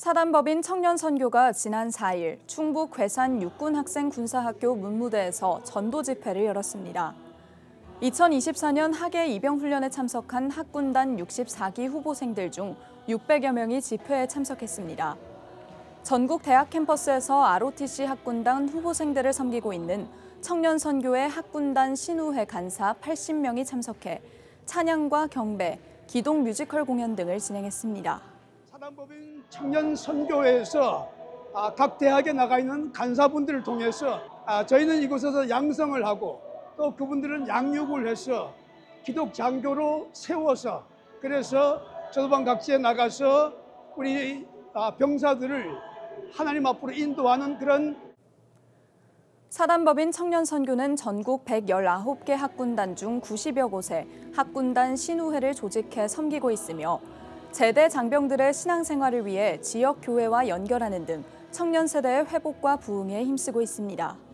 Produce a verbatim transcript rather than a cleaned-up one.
사단법인 청년선교가 지난 사 일 충북 괴산 육군학생군사학교 문무대에서 전도 집회를 열었습니다. 이천이십사 년 학예 입영훈련에 참석한 학군단 육십사 기 후보생들 중 육백여 명이 집회에 참석했습니다. 전국 대학 캠퍼스에서 알 오 티 씨 학군단 후보생들을 섬기고 있는 청년선교회 학군단 신우회 간사 팔십 명이 참석해 찬양과 경배, 기동 뮤지컬 공연 등을 진행했습니다. 사단법인 청년선교회에서 각 대학에 나가 있는 간사분들을 통해서 저희는 이곳에서 양성을 하고 또 그분들은 양육을 해서 기독 장교로 세워서 그래서 전도방 각지에 나가서 우리 병사들을 하나님 앞으로 인도하는 그런. 사단법인 청년선교는 전국 백십구 개 학군단 중 구십여 곳에 학군단 신우회를 조직해 섬기고 있으며 제대 장병들의 신앙생활을 위해 지역 교회와 연결하는 등 청년 세대의 회복과 부흥에 힘쓰고 있습니다.